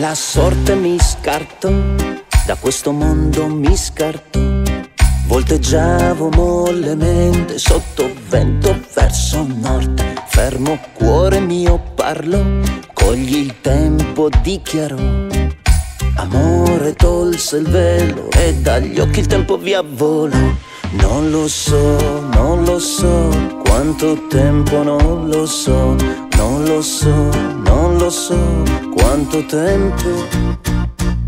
La sorte mi scartò, da questo mondo mi scartò. Volteggiavo mollemente sotto vento verso nord. Fermo cuore mio parlò, cogli il tempo dichiarò. Amore tolse il velo e dagli occhi il tempo via volò. Non lo so, non lo so, quanto tempo non lo so. Non lo so, non lo so, quanto tempo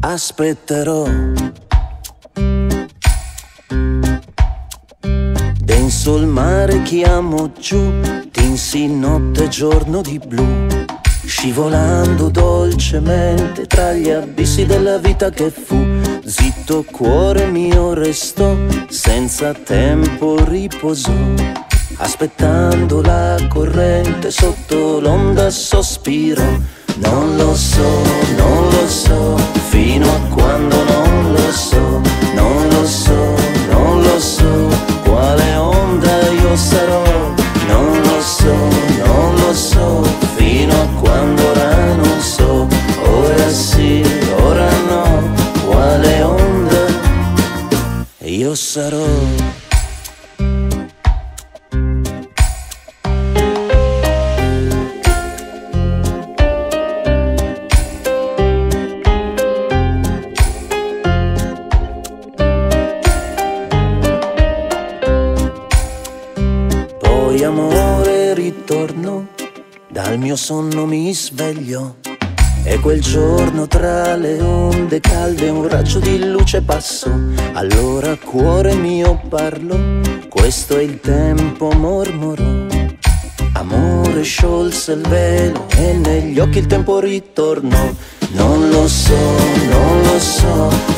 aspetterò. Denso il mare chiamo giù, tinsi notte e giorno di blu, scivolando dolcemente tra gli abissi della vita che fu. Zitto cuore mio restò, senza tempo riposò, aspettando la corrente sotto l'onda sospirò. Non lo so, non lo so, fino a quando non lo so. Non lo so, non lo so, quale onda io sarò. Non lo so, non lo so, fino a quando ora non so. Ora sì, ora no, quale onda io sarò. Dal mio sonno mi svegliò e quel giorno tra le onde calde un raggio di luce passò. Allora cuore mio parlò, questo è il tempo mormorò. Amore sciolse il velo e negli occhi il tempo ritornò. Non lo so, non lo so,